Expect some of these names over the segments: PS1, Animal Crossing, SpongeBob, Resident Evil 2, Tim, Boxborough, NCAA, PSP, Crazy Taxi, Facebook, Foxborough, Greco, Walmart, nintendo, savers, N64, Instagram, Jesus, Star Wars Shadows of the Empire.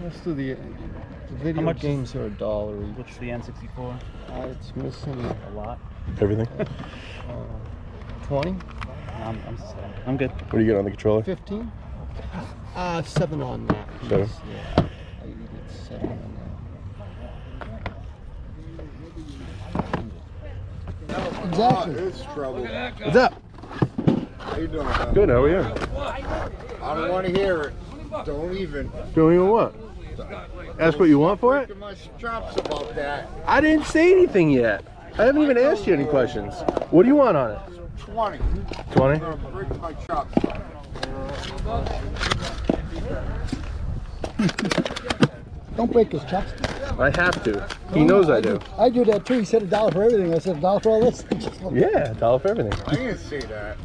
Most of the video games are $1 each. What's the N64? It's missing a lot. Everything? 20? I'm good. What do you get on the controller? 15? 7 on that. 7? Yeah. I get 7 on that. Exactly. Oh, it's trouble. What's up? How you doing, man? Good, how are you? I don't want to hear it. Don't even. Don't even what? Ask what you want for it? I didn't say anything yet. I haven't even asked you any questions. What do you want on it? 20. 20? I'm gonna break my chops. Don't break his chops. I have to. He knows I do. I do that too. He said $1 for everything. I said $1 for all this. Yeah, $1 for everything. I didn't see that.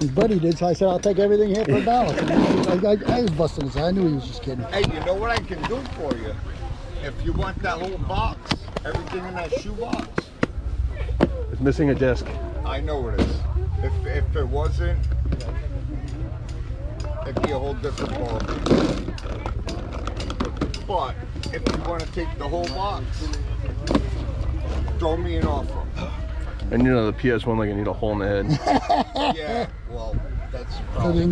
His buddy did, so I said, I'll take everything here for $1. I was busting his head. I knew he was just kidding. Hey, you know what I can do for you? If you want that whole box, everything in that shoe box. It's missing a disc. I know it is. If it wasn't, it'd be a whole different ball. But if you want to take the whole box, throw me an offer. And you know the PS1 like I need a hole in the head. Yeah, well, that's probably. I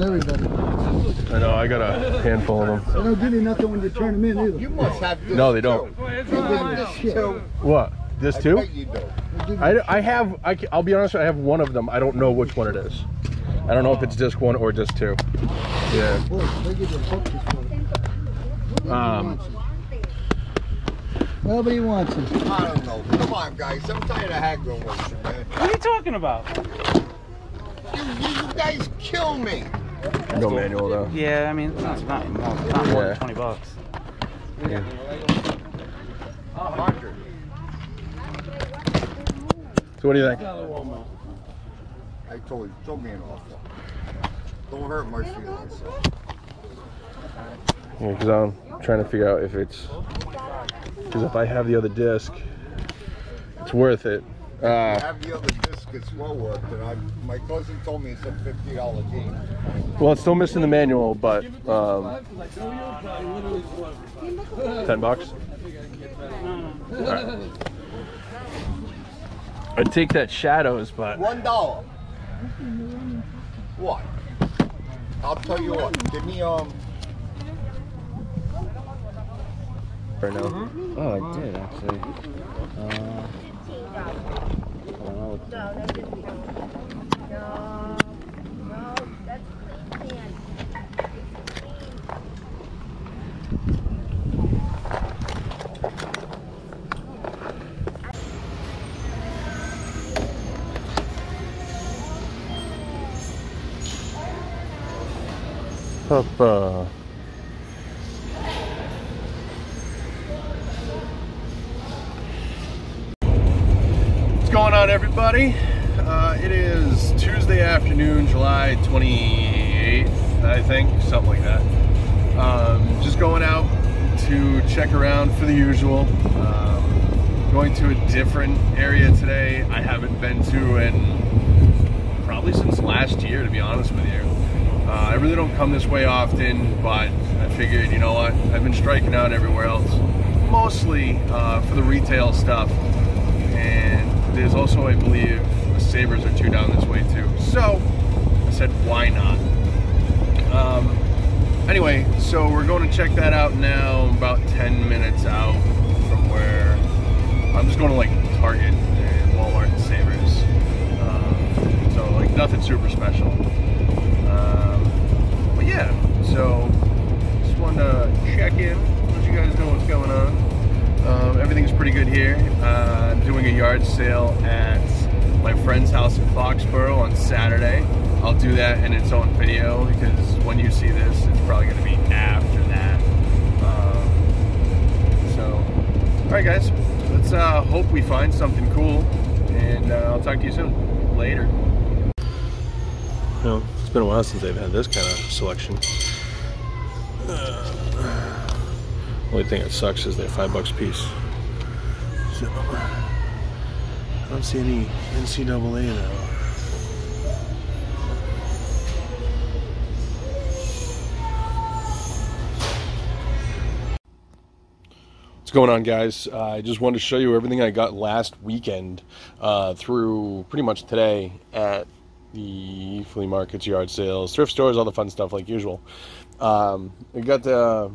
know, I got a handful of them. They don't give you nothing when you turn them in either. You must have this. No, they don't. Too. You have this too. What? This too? I'll be honest, I have one of them. I don't know which one it is. I don't know if it's disc 1 or disc 2. Yeah. Nobody wants it. I don't know. Come on, guys. I'm tired of haggling with you, man. What are you talking about? You guys kill me. No manual, though. Yeah, I mean, it's not more than 20 bucks. Yeah. 100. So what do you think? I told you. Told me an awful. Don't hurt my feelings. Yeah, because I'm trying to figure out if it's... Because if I have the other disc, it's worth it. If I have the other disc, it's well worth it. My cousin told me it's a $50 game. Well, it's still missing the manual, but... 10 bucks? All right. I'd take that Shadows, but... $1. What? I'll tell you what. Give me, now. Mm-hmm. Oh, I did actually. I don't know. No, that's the pan. Papa. What's going on, everybody? It is Tuesday afternoon, July 28th, I think, something like that. Just going out to check around for the usual. Going to a different area today I haven't been to in probably since last year, to be honest with you. I really don't come this way often, but I figured, you know what, I've been striking out everywhere else, mostly for the retail stuff. There's also, I believe, the Sabres are 2 down this way too. So I said, why not? Anyway, so we're going to check that out now. About 10 minutes out from where I'm just going to like Target and Walmart and Sabres. So like nothing super special. But yeah, so just wanted to check in, let you guys know what's going on. Everything's pretty good here. I'm doing a yard sale at my friend's house in Foxborough on Saturday. I'll do that in its own video because when you see this, it's probably going to be after that. Alright guys, let's hope we find something cool, and I'll talk to you soon. Later. You know, it's been a while since they've had this kind of selection. Only thing that sucks is they're $5 a piece. So, I don't see any NCAA now. going on, guys? I just wanted to show you everything I got last weekend through pretty much today at the flea markets, yard sales, thrift stores, all the fun stuff like usual. I got the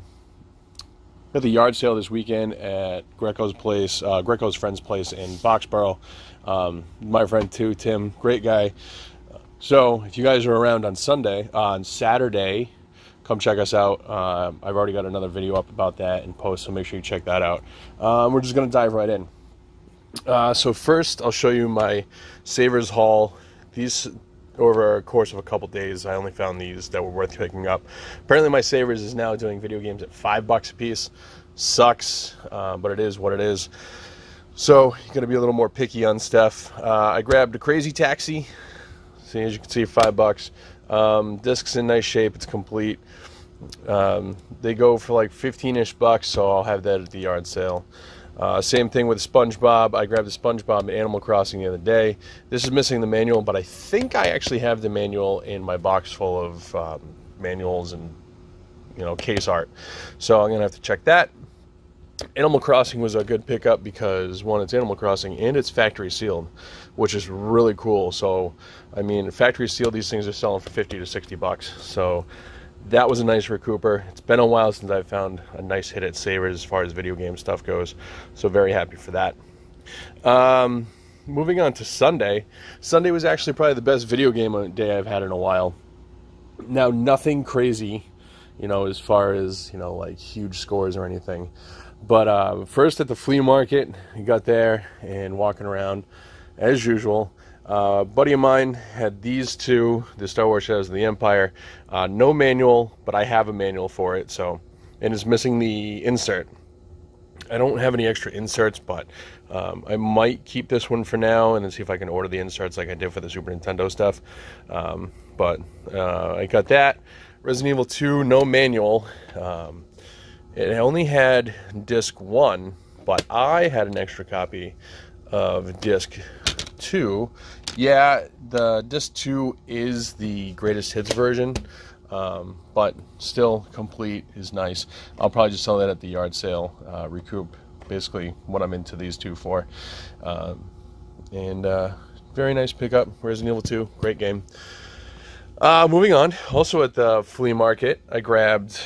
yard sale this weekend at Greco's place, Greco's friend's place in Boxborough. My friend too, Tim, great guy. So if you guys are around on Sunday, on Saturday, come check us out. I've already got another video up about that and post, so make sure you check that out. We're just going to dive right in. So first, I'll show you my Savers haul. These, over a course of a couple days, I only found these that were worth picking up. Apparently, my Savers is now doing video games at $5 a piece. Sucks, but it is what it is. So you're going to be a little more picky on stuff. I grabbed a Crazy Taxi. See, as you can see, $5. Disc's in nice shape, it's complete. They go for like 15-ish bucks, so I'll have that at the yard sale. Same thing with SpongeBob. I grabbed the SpongeBob at Animal Crossing the other day. This is missing the manual, but I think I actually have the manual in my box full of manuals and, you know, case art. So I'm going to have to check that. Animal Crossing was a good pickup because, one, it's Animal Crossing and it's factory sealed, which is really cool. So, I mean, factory sealed, these things are selling for 50 to 60 bucks. So that was a nice recouper. It's been a while since I've found a nice hit at Savers as far as video game stuff goes. So very happy for that. Moving on to Sunday. Sunday was actually probably the best video game day I've had in a while. Now, nothing crazy, you know, as far as, you know, like huge scores or anything. But first at the flea market, I got there and walking around as usual. A buddy of mine had these two, the Star Wars Shadows of the Empire. No manual, but I have a manual for it, so, and it's missing the insert. I don't have any extra inserts, but I might keep this one for now and then see if I can order the inserts like I did for the Super Nintendo stuff. I got that. Resident Evil 2, no manual. It only had disc 1, but I had an extra copy of disc 2. Yeah, the disc 2 is the greatest hits version, but still complete is nice. I'll probably just sell that at the yard sale, recoup basically what I'm into these two for. Very nice pickup, Resident Evil 2, great game. Moving on, also at the flea market, I grabbed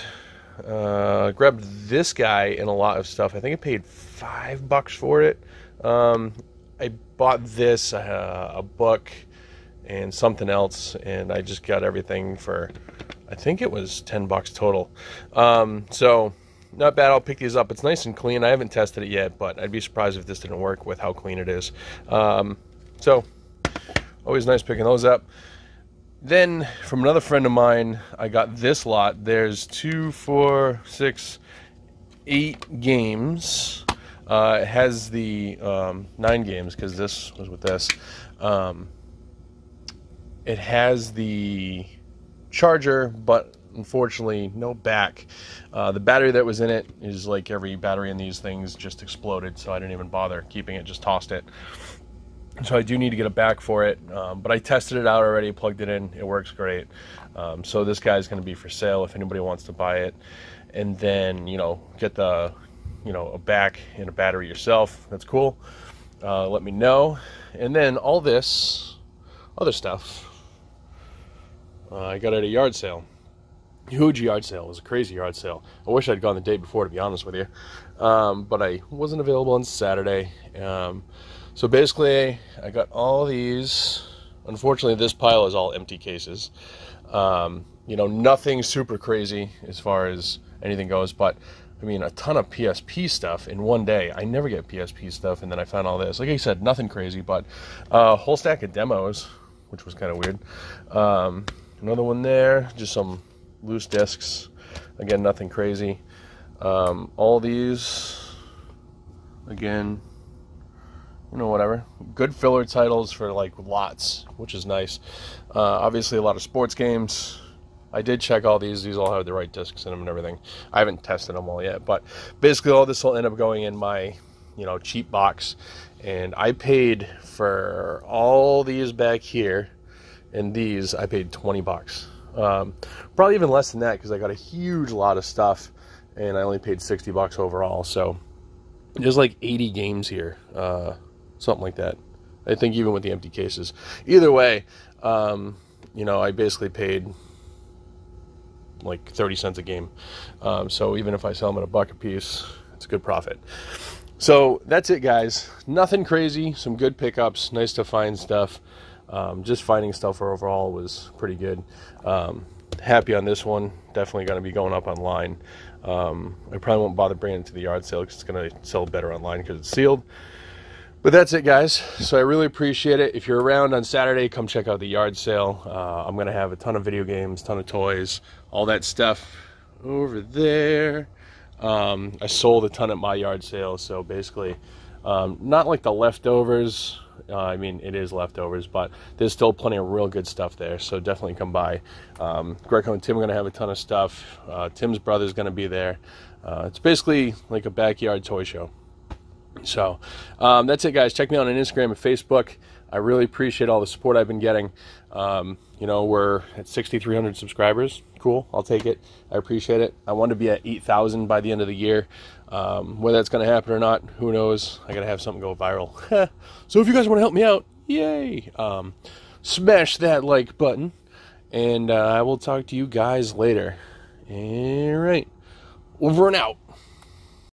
this guy and a lot of stuff. I think I paid $5 for it. I bought this, a book and something else, and I just got everything for, I think it was $10 total. So not bad. I'll pick these up. It's nice and clean. I haven't tested it yet, but I'd be surprised if this didn't work with how clean it is. So always nice picking those up. Then, from another friend of mine, I got this lot. There's 8 games. It has the 9 games, because this was with this. It has the charger, but unfortunately, no back. The battery that was in it is like every battery in these things just exploded, so I didn't even bother keeping it, just tossed it. So I do need to get a back for it, but I tested it out already, plugged it in, it works great. So this guy's going to be for sale if anybody wants to buy it. And then, you know, get the, you know, a back and a battery yourself. That's cool. Let me know. And then all this other stuff I got at a yard sale. Huge yard sale. It was a crazy yard sale. I wish I'd gone the day before, to be honest with you. But I wasn't available on Saturday. So basically, I got all these. Unfortunately, this pile is all empty cases. You know, nothing super crazy as far as anything goes, but, I mean, a ton of PSP stuff in one day. I never get PSP stuff, and then I found all this. Like I said, nothing crazy, but a whole stack of demos, which was kind of weird. Another one there, just some loose discs. Again, nothing crazy. All these, again, you know, whatever. Good filler titles for, like, lots, which is nice. Obviously, a lot of sports games. I did check all these. These all have the right discs in them and everything. I haven't tested them all yet, but basically all this will end up going in my, you know, cheap box. And I paid for all these back here, and these I paid $20. Probably even less than that because I got a huge lot of stuff, and I only paid $60 overall, so There's like 80 games here, something like that. I think even with the empty cases. Either way, you know, I basically paid like 30 cents a game. So even if I sell them at $1 a piece, it's a good profit. So that's it, guys. Nothing crazy. Some good pickups. Nice to find stuff. Just finding stuff overall was pretty good. Happy on this one. Definitely going to be going up online. I probably won't bother bringing it to the yard sale because it's going to sell better online because it's sealed. But that's it, guys. So I really appreciate it. If you're around on Saturday, come check out the yard sale. I'm going to have a ton of video games, ton of toys, all that stuff over there. I sold a ton at my yard sale. So basically, not like the leftovers. I mean, it is leftovers, but there's still plenty of real good stuff there. So definitely come by. Greco and Tim are going to have a ton of stuff. Tim's brother's going to be there. It's basically like a backyard toy show. So that's it, guys. Check me out on Instagram and Facebook. I really appreciate all the support I've been getting. You know, we're at 6,300 subscribers. Cool. I'll take it. I appreciate it. I want to be at 8,000 by the end of the year. Whether that's going to happen or not, who knows? I got to have something go viral. So if you guys want to help me out, yay. Smash that like button. And I will talk to you guys later. All right. Over and out.